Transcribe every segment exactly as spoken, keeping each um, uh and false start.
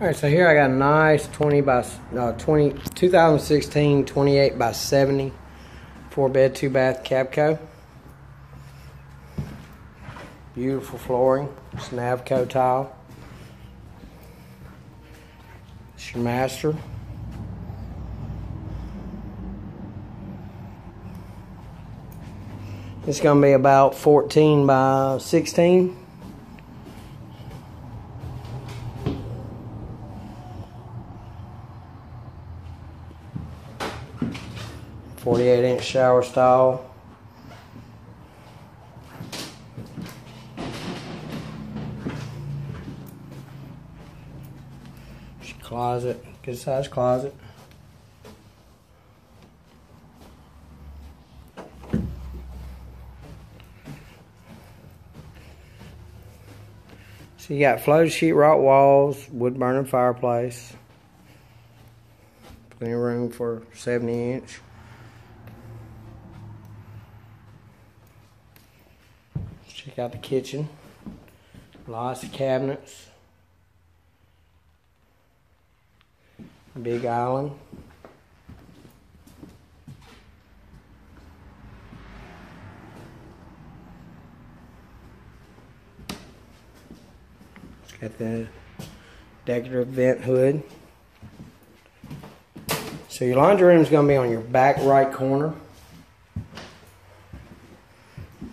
Alright, so here I got a nice twenty by, no, twenty, two thousand sixteen twenty-eight by seventy, four bed, two bath Kabco. Beautiful flooring, it's Navco tile. It's your master. It's going to be about fourteen by sixteen. forty-eight inch shower stall. Closet, good size closet. So you got floated sheetrock walls, wood burning fireplace. Plenty of room for seventy inch. Check out the kitchen. Lots of cabinets. Big island. It's got the decorative vent hood. So your laundry room is going to be on your back right corner.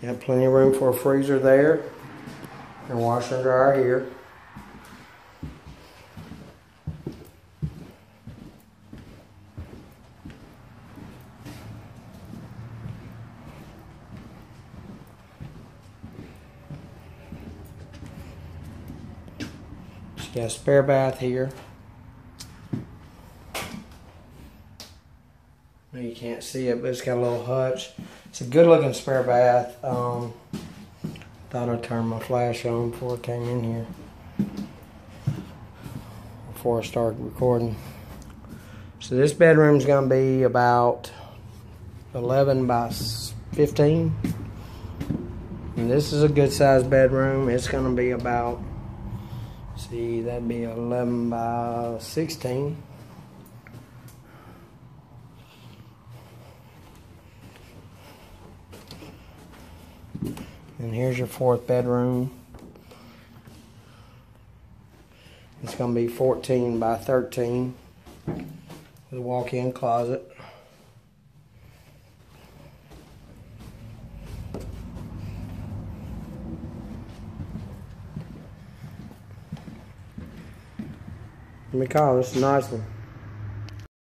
You have plenty of room for a freezer there and washer and dryer here. Got a spare bath here. You can't see it, but it's got a little hutch. It's a good looking spare bath. Um, thought I'd turn my flash on before I came in here. Before I started recording. So this bedroom's gonna be about eleven by fifteen. And this is a good sized bedroom. It's gonna be about, see, that'd be eleven by sixteen. And here's your fourth bedroom. It's going to be fourteen by thirteen with a walk-in closet. Let me call this a nice one.